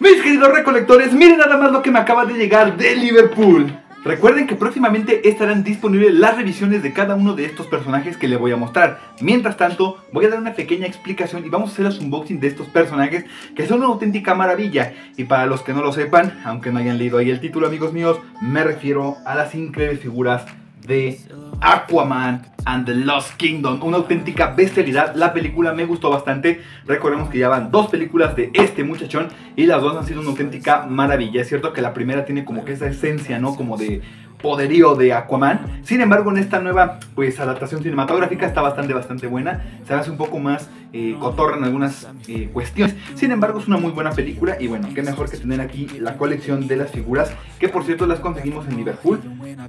Mis queridos recolectores, miren nada más lo que me acaba de llegar de Liverpool. Recuerden que próximamente estarán disponibles las revisiones de cada uno de estos personajes que les voy a mostrar. Mientras tanto, voy a dar una pequeña explicación y vamos a hacer los unboxing de estos personajes que son una auténtica maravilla. Y para los que no lo sepan, aunque no hayan leído ahí el título, amigos míos, me refiero a las increíbles figuras de Aquaman and the Lost Kingdom, una auténtica bestialidad. La película me gustó bastante. Recordemos que ya van dos películas de este muchachón y las dos han sido una auténtica maravilla. Es cierto que la primera tiene como que esa esencia, ¿no? Como de poderío de Aquaman. Sin embargo, en esta nueva, pues, adaptación cinematográfica está bastante buena. Se hace un poco más cotorra en algunas cuestiones. Sin embargo, es una muy buena película. Y bueno, qué mejor que tener aquí la colección de las figuras, que por cierto las conseguimos en Liverpool.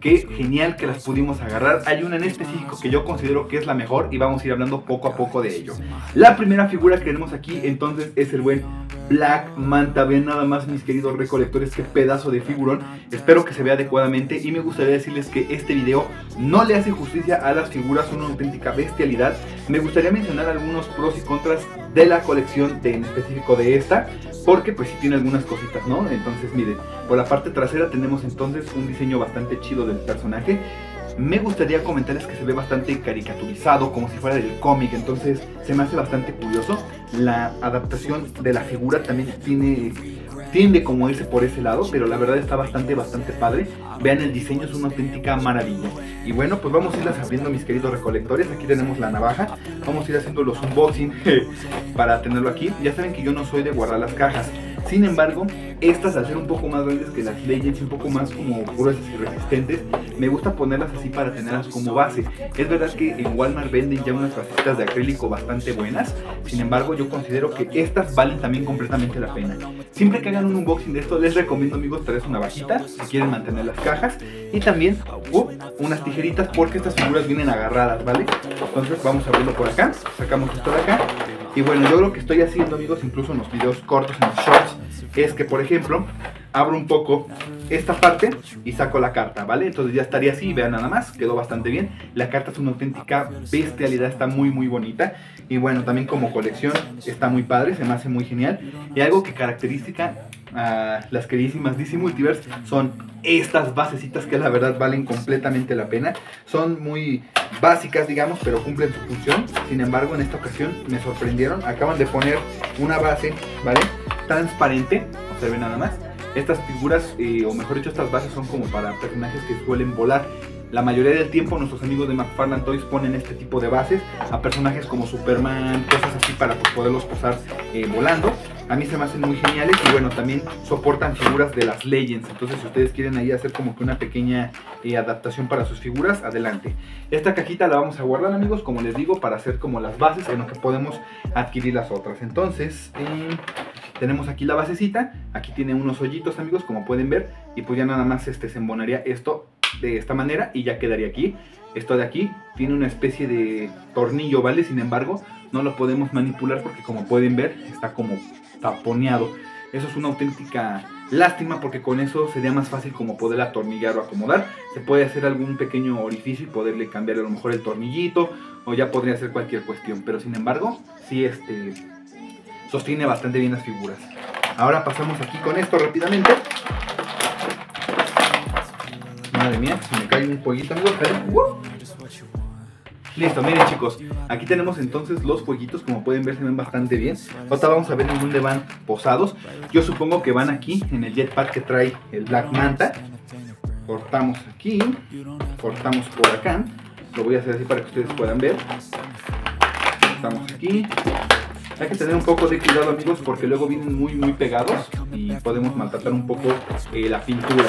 Qué genial que las pudimos agarrar. Hay una en específico que yo considero que es la mejor y vamos a ir hablando poco a poco de ello. La primera figura que tenemos aquí entonces es el buen Black Manta. Vean nada más, mis queridos recolectores, qué pedazo de figurón. Espero que se vea adecuadamente y me gustaría decirles que este video no le hace justicia a las figuras, son una auténtica bestialidad. Me gustaría mencionar algunos pros y contras de la colección de, en específico de esta, porque pues sí tiene algunas cositas, ¿no? Entonces miren, por la parte trasera tenemos entonces un diseño bastante chido del personaje. Me gustaría comentarles que se ve bastante caricaturizado, como si fuera del cómic, entonces se me hace bastante curioso. La adaptación de la figura también tiende como a irse por ese lado, pero la verdad está bastante padre. Vean, el diseño es una auténtica maravilla. Y bueno, pues vamos a irlas abriendo, mis queridos recolectores. Aquí tenemos la navaja, vamos a ir haciendo los unboxing para tenerlo aquí. Ya saben que yo no soy de guardar las cajas. Sin embargo, estas al ser un poco más grandes que las Legends, un poco más como gruesas y resistentes, me gusta ponerlas así para tenerlas como base. Es verdad que en Walmart venden ya unas bacitas de acrílico bastante buenas. Sin embargo, yo considero que estas valen también completamente la pena. Siempre que hagan un unboxing de esto, les recomiendo, amigos, traer una navajita si quieren mantener las cajas. Y también unas tijeritas, porque estas figuras vienen agarradas, ¿vale? Entonces vamos a abrirlo por acá, sacamos esto de acá. Y bueno, yo lo que estoy haciendo, amigos, incluso en los videos cortos, en los shorts, es que, por ejemplo, abro un poco esta parte y saco la carta, ¿vale? Entonces ya estaría así, vean nada más, quedó bastante bien. La carta es una auténtica bestialidad, está muy bonita. Y bueno, también como colección está muy padre, se me hace muy genial. Y algo que caracteriza a las queridísimas DC Multiverse son estas basecitas que la verdad valen completamente la pena. Son muy básicas, digamos, pero cumplen su función. Sin embargo, en esta ocasión me sorprendieron. Acaban de poner una base, ¿vale? Transparente, observen nada más. Estas figuras, o mejor dicho, estas bases son como para personajes que suelen volar. La mayoría del tiempo nuestros amigos de McFarlane Toys ponen este tipo de bases a personajes como Superman, cosas así para, pues, poderlos posar volando. A mí se me hacen muy geniales y bueno, también soportan figuras de las Legends. Entonces si ustedes quieren ahí hacer como que una pequeña adaptación para sus figuras, adelante. Esta cajita la vamos a guardar, amigos, como les digo, para hacer como las bases en lo que podemos adquirir las otras. Entonces tenemos aquí la basecita, aquí tiene unos hoyitos, amigos, como pueden ver. Y pues ya nada más se embonaría esto de esta manera y ya quedaría aquí. Esto de aquí tiene una especie de tornillo, ¿vale? Sin embargo, no lo podemos manipular porque, como pueden ver, está como taponeado. Eso es una auténtica lástima porque con eso sería más fácil como poder atornillar o acomodar. Se puede hacer algún pequeño orificio y poderle cambiar a lo mejor el tornillito, o ya podría ser cualquier cuestión. Pero sin embargo, sí sostiene bastante bien las figuras. Ahora pasamos aquí con esto rápidamente. Madre mía, se me cae un pollito, amigos, pero listo, miren, chicos, aquí tenemos entonces los fueguitos, como pueden ver se ven bastante bien. Ahora vamos a ver en dónde van posados. Yo supongo que van aquí, en el jetpack que trae el Black Manta. Cortamos aquí, cortamos por acá. Lo voy a hacer así para que ustedes puedan ver. Cortamos aquí. Hay que tener un poco de cuidado, amigos, porque luego vienen muy pegados y podemos maltratar un poco la pintura.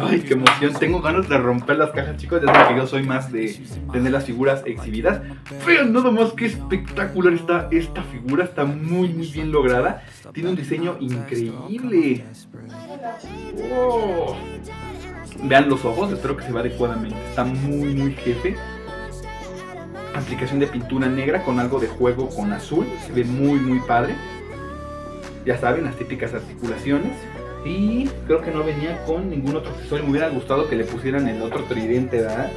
Ay, qué emoción, tengo ganas de romper las cajas, chicos. Ya saben que yo soy más de tener las figuras exhibidas. Vean nada más qué espectacular está esta figura, está muy bien lograda. Tiene un diseño increíble. Oh. Vean los ojos, espero que se vea adecuadamente. Está muy jefe. Aplicación de pintura negra con algo de juego con azul, se ve muy padre. Ya saben, las típicas articulaciones. Y creo que no venía con ningún otro accesorio. Me hubiera gustado que le pusieran el otro tridente, ¿verdad?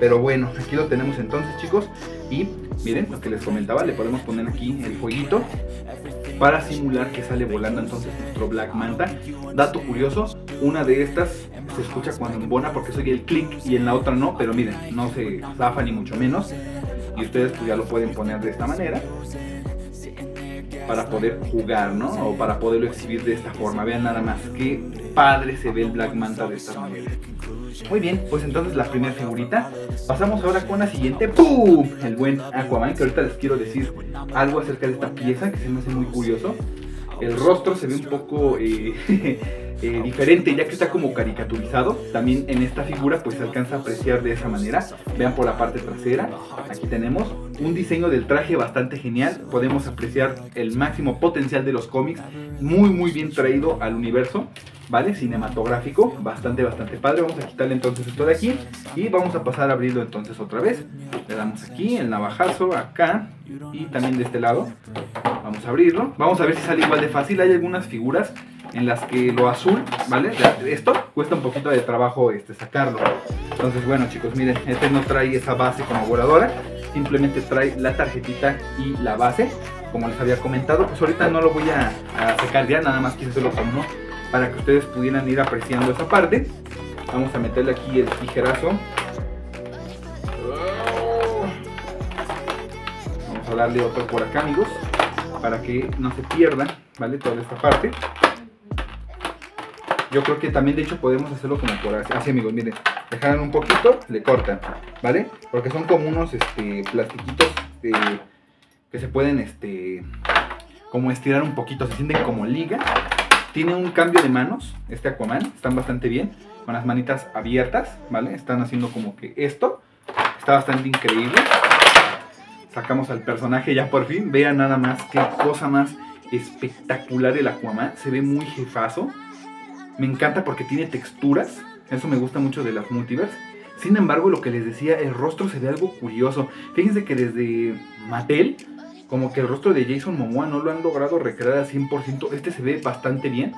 Pero bueno, aquí lo tenemos entonces, chicos. Y miren lo que les comentaba, le podemos poner aquí el fueguito para simular que sale volando entonces nuestro Black Manta. Dato curioso, una de estas se escucha cuando embona porque se oye el clic y en la otra no, pero miren, no se zafa ni mucho menos. Y ustedes pues ya lo pueden poner de esta manera para poder jugar, ¿no? O para poderlo exhibir de esta forma. Vean nada más qué padre se ve el Black Manta de esta manera. Muy bien, pues entonces la primera figurita. Pasamos ahora con la siguiente. ¡Pum! El buen Aquaman, que ahorita les quiero decir algo acerca de esta pieza que se me hace muy curioso. El rostro se ve un poco diferente, ya que está como caricaturizado. También en esta figura pues se alcanza a apreciar de esa manera. Vean por la parte trasera, aquí tenemos un diseño del traje bastante genial. Podemos apreciar el máximo potencial de los cómics, muy bien traído al universo, ¿vale? Cinematográfico, bastante padre. Vamos a quitarle entonces esto de aquí y vamos a pasar a abrirlo entonces otra vez. Le damos aquí el navajazo, acá y también de este lado. Vamos a abrirlo, vamos a ver si sale igual de fácil. Hay algunas figuras en las que lo azul, ¿vale? Esto cuesta un poquito de trabajo sacarlo. Entonces bueno chicos, miren, este no trae esa base como voladora, simplemente trae la tarjetita y la base. Como les había comentado, pues ahorita no lo voy a sacar ya, nada más quise hacerlo como para que ustedes pudieran ir apreciando esa parte. Vamos a meterle aquí el tijerazo. Vamos a darle otro por acá, amigos, para que no se pierdan, ¿vale? Toda esta parte. Yo creo que también de hecho podemos hacerlo como por así, amigos, miren, dejan un poquito, le cortan, ¿vale? Porque son como unos plastiquitos que se pueden como estirar un poquito, se sienten como liga. Tiene un cambio de manos este Aquaman, están bastante bien, con las manitas abiertas, ¿vale? Están haciendo como que esto, está bastante increíble. Sacamos al personaje ya por fin, vean nada más qué cosa más espectacular el Aquaman, se ve muy jefazo. Me encanta porque tiene texturas, eso me gusta mucho de las Multiverse. Sin embargo, lo que les decía, el rostro se ve algo curioso. Fíjense que desde Mattel, como que el rostro de Jason Momoa no lo han logrado recrear al 100%. Este se ve bastante bien,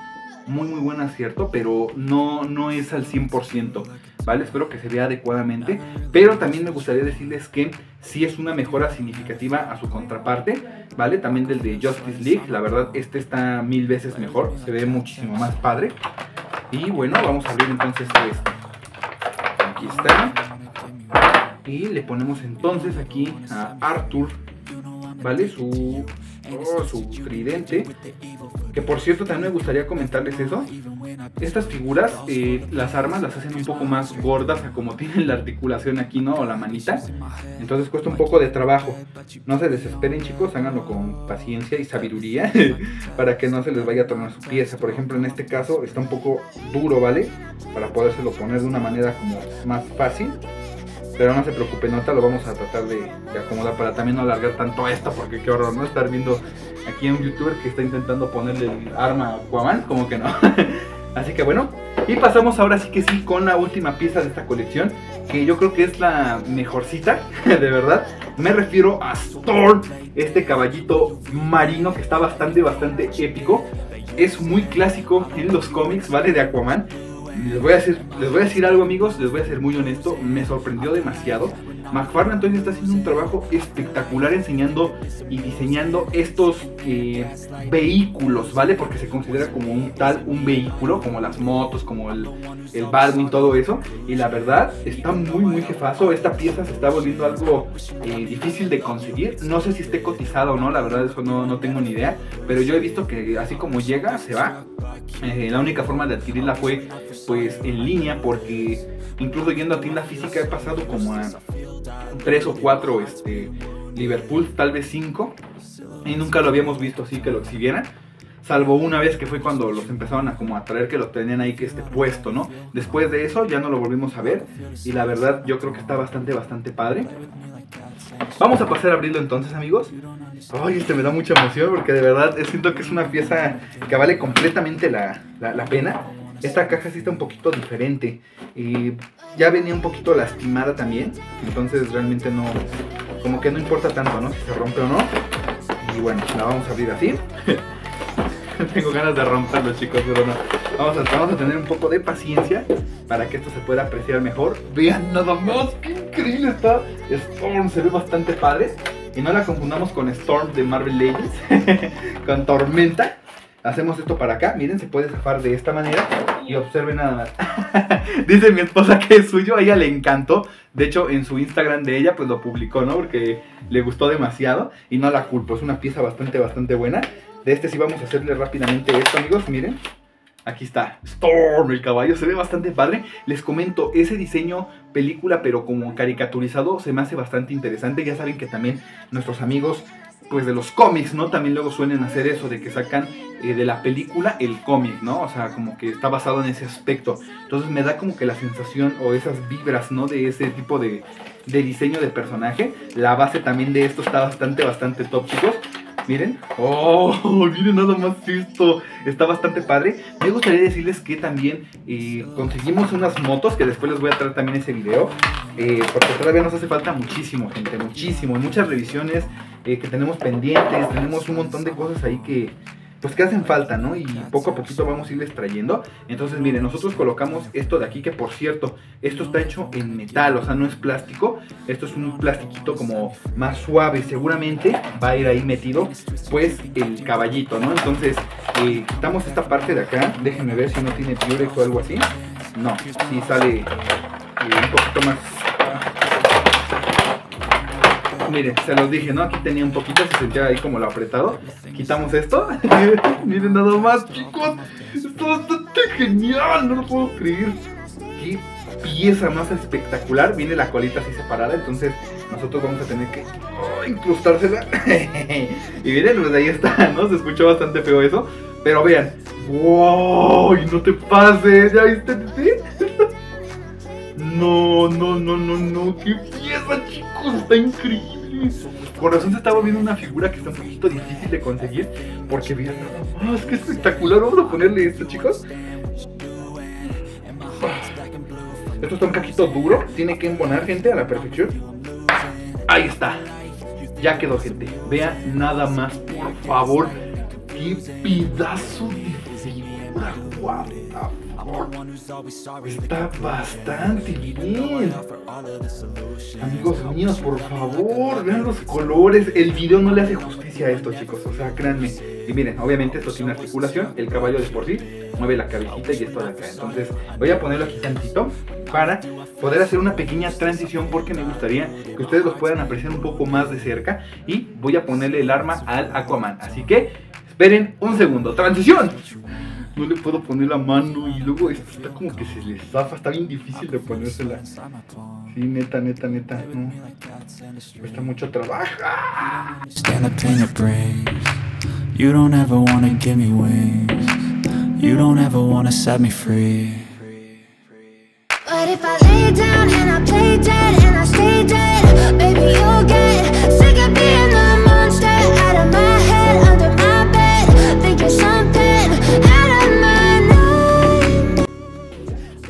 muy buen acierto, pero no es al 100%, ¿vale? Espero que se vea adecuadamente, pero también me gustaría decirles que sí es una mejora significativa a su contraparte, ¿vale? También del de Justice League, la verdad este está 1000 veces mejor, se ve muchísimo más padre. Y bueno, vamos a abrir entonces este. Aquí está. Y le ponemos entonces aquí a Arthur, ¿vale? Su tridente. Que por cierto, también me gustaría comentarles eso. Estas figuras, las armas las hacen un poco más gordas a como tienen la articulación aquí, ¿no? O la manita. Entonces cuesta un poco de trabajo. No se desesperen, chicos. Háganlo con paciencia y sabiduría para que no se les vaya a tornar su pieza. Por ejemplo, en este caso está un poco duro, ¿vale? Para podérselo poner de una manera como más fácil. Pero no se preocupen, ahorita lo vamos a tratar de acomodar para también no alargar tanto esto, porque qué horror, ¿no? Estar viendo aquí a un youtuber que está intentando ponerle el arma a Aquaman, como que no. Así que bueno, y pasamos ahora sí que sí con la última pieza de esta colección, que yo creo que es la mejorcita, de verdad. Me refiero a Storm, este caballito marino que está bastante épico. Es muy clásico en los cómics, ¿vale? De Aquaman. Les voy a decir algo, amigos, les voy a ser muy honesto, me sorprendió demasiado. McFarlane Toys está haciendo un trabajo espectacular enseñando y diseñando estos vehículos, ¿vale? Porque se considera como un vehículo, como las motos, como el Baldwin, todo eso. Y la verdad, está muy jefazo. Esta pieza se está volviendo algo difícil de conseguir. No sé si esté cotizada o no, la verdad eso no tengo ni idea. Pero yo he visto que así como llega, se va. La única forma de adquirirla fue pues en línea, porque incluso yendo a tienda física he pasado como a 3 o 4 Liverpool, tal vez 5, y nunca lo habíamos visto así que lo exhibieran, salvo una vez que fue cuando los empezaron a como a traer, que lo tenían ahí que puesto, ¿no? Después de eso ya no lo volvimos a ver, y la verdad yo creo que está bastante padre. Vamos a pasar a abrirlo entonces, amigos. Ay, me da mucha emoción porque de verdad siento que es una pieza que vale completamente la pena. Esta caja sí está un poquito diferente, ya venía un poquito lastimada también, entonces realmente no, como que no importa tanto, ¿no? Si se rompe o no. Y bueno, la vamos a abrir así. Tengo ganas de romperlo, chicos, pero no. Vamos a tener un poco de paciencia para que esto se pueda apreciar mejor. Vean nada más, qué increíble está Storm, se ve bastante padre. Y no la confundamos con Storm de Marvel Legends, con Tormenta. Hacemos esto para acá, miren, se puede zafar de esta manera. Y observen nada más. Dice mi esposa que es suyo, a ella le encantó. De hecho, en su Instagram de ella pues lo publicó, ¿no? Porque le gustó demasiado. Y no la culpo, es una pieza bastante buena. De este sí vamos a hacerle rápidamente esto, amigos, miren. Aquí está, Storm, el caballo, se ve bastante padre. Les comento, ese diseño película pero como caricaturizado se me hace bastante interesante. Ya saben que también nuestros amigos pues de los cómics, ¿no? También luego suelen hacer eso de que sacan de la película el cómic, ¿no? O sea, como que está basado en ese aspecto. Entonces me da como que la sensación o esas vibras, ¿no? De ese tipo de diseño de personaje. La base también de esto está bastante top, chicos. Miren, oh, miren nada más esto, está bastante padre. Me gustaría decirles que también conseguimos unas motos, que después les voy a traer también ese video, porque todavía nos hace falta muchísimo, gente, muchísimo. Muchas revisiones que tenemos pendientes, tenemos un montón de cosas ahí que pues que hacen falta, ¿no? Y poco a poquito vamos a irles trayendo. Entonces, miren, nosotros colocamos esto de aquí, que por cierto, esto está hecho en metal, o sea, no es plástico. Esto es un plastiquito como más suave, seguramente va a ir ahí metido, pues, el caballito, ¿no? Entonces, quitamos esta parte de acá, déjenme ver si no tiene Purex o algo así. No, sí sale un poquito más... Miren, se los dije, ¿no? Aquí tenía un poquito, se sentía ahí como lo apretado. Quitamos esto. Miren nada más, chicos. Está bastante genial, no lo puedo creer. Qué pieza más espectacular. Viene la colita así separada, entonces nosotros vamos a tener que incrustársela. Y miren, pues ahí está, ¿no? Se escuchó bastante feo eso, pero vean. ¡Wow! Y no te pases, ¿ya viste? No. Qué pieza, chicos, está increíble. Por razón se está volviendo una figura que está un poquito difícil de conseguir, porque vean nada más, qué espectacular. Vamos a ponerle esto, chicos. Esto está un poquito duro, tiene que embonar, gente, a la perfección. Ahí está, ya quedó, gente. Vean nada más, por favor. Qué pedazo de figura, guau. Está bastante bien. Amigos míos, por favor, vean los colores. El video no le hace justicia a esto, chicos. O sea, créanme. Y miren, obviamente esto tiene articulación. El caballo de por sí mueve la cabecita y esto de acá. Entonces voy a ponerlo aquí tantito para poder hacer una pequeña transición, porque me gustaría que ustedes los puedan apreciar un poco más de cerca. Y voy a ponerle el arma al Aquaman. Así que esperen un segundo. ¡Transición! No le puedo poner la mano y luego esto está como que se le zafa, está bien difícil de ponérsela. Sí, neta, no. Cuesta mucho trabajo.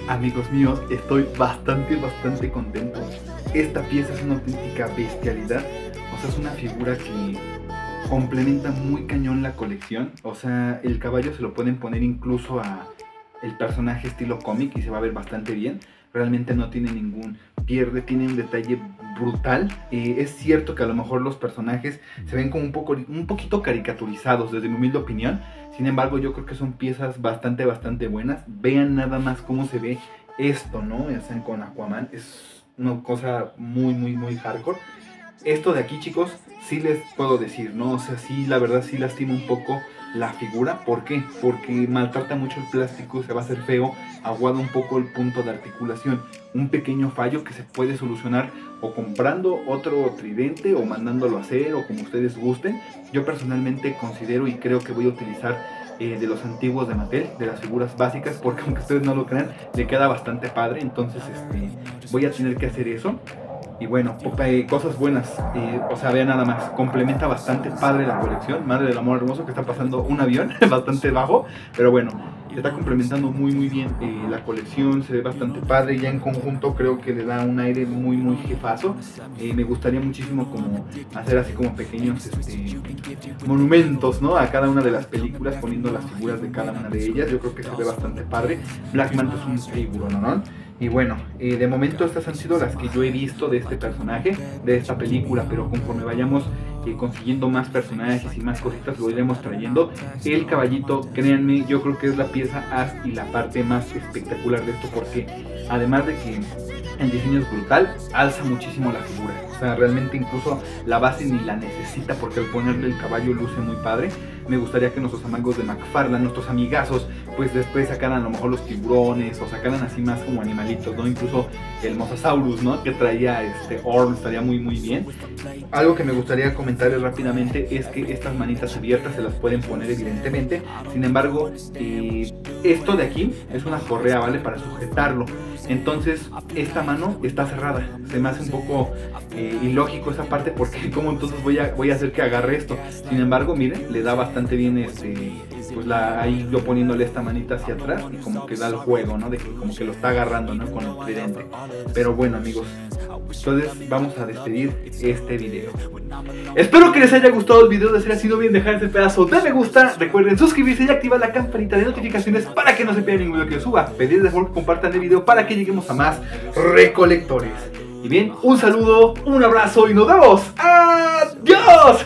Amigos míos, estoy bastante contento. Esta pieza es una auténtica bestialidad. O sea, es una figura que complementa muy cañón la colección. O sea, el caballo se lo pueden poner incluso a el personaje estilo cómic y se va a ver bastante bien. Realmente no tiene ningún pierde, tiene un detalle brutal. Es cierto que a lo mejor los personajes se ven como un poquito caricaturizados, desde mi humilde opinión. Sin embargo, yo creo que son piezas bastante buenas. Vean nada más cómo se ve esto, ¿no? Ya saben, con Aquaman es una cosa muy hardcore. Esto de aquí, chicos, sí les puedo decir, ¿no? O sea, sí, la verdad, sí lastima un poco la figura. ¿Por qué? Porque maltrata mucho el plástico, se va a hacer feo, aguada un poco el punto de articulación. Un pequeño fallo que se puede solucionar o comprando otro tridente o mandándolo a hacer, o como ustedes gusten. Yo personalmente considero y creo que voy a utilizar de los antiguos de Mattel, de las figuras básicas, porque aunque ustedes no lo crean, le queda bastante padre. Entonces voy a tener que hacer eso. Y bueno, cosas buenas, o sea, vean nada más, complementa bastante padre la colección. Madre del amor hermoso, que está pasando un avión bastante bajo, pero bueno, está complementando muy bien la colección, se ve bastante padre. Ya en conjunto creo que le da un aire muy jefazo. Me gustaría muchísimo como hacer así como pequeños monumentos, ¿no? A cada una de las películas, poniendo las figuras de cada una de ellas. Yo creo que se ve bastante padre. Black Manta es un figurón, ¿no? Y bueno, de momento estas han sido las que yo he visto de este personaje, de esta película, pero conforme vayamos consiguiendo más personajes y más cositas lo iremos trayendo. El caballito, créanme, yo creo que es la pieza as y la parte más espectacular de esto, porque además de que el diseño es brutal, alza muchísimo la figura. O sea, realmente incluso la base ni la necesita, porque al ponerle el caballo luce muy padre. Me gustaría que nuestros amigos de McFarlane, nuestros amigazos, pues después sacaran a lo mejor los tiburones o sacaran así más como animalitos, ¿no? Incluso el Mosasaurus, ¿no? Que traía Orm, estaría muy muy bien. Algo que me gustaría comentarles rápidamente es que estas manitas abiertas se las pueden poner evidentemente. Sin embargo, esto de aquí es una correa, ¿vale? Para sujetarlo. Entonces, esta mano está cerrada. Se me hace un poco ilógico esa parte, porque ¿cómo entonces voy a hacer que agarre esto? Sin embargo, miren, le da bastante bien pues ahí yo poniéndole esta manita hacia atrás y como que da el juego, ¿no? De que como que lo está agarrando, ¿no? Con el tridente. Pero bueno, amigos, entonces vamos a despedir este video. Espero que les haya gustado el video. De ser así, no olviden dejar este pedazo de me gusta. Recuerden suscribirse y activar la campanita de notificaciones para que no se pierda ningún video que yo suba. Pedirles de favor que compartan el video para que lleguemos a más recolectores. Y bien, un saludo, un abrazo y nos vemos. ¡Adiós!